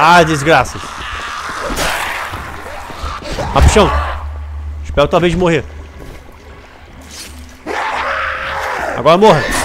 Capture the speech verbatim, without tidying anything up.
Ah, desgraça. Vai pro chão. Espero talvez morrer. Agora morra.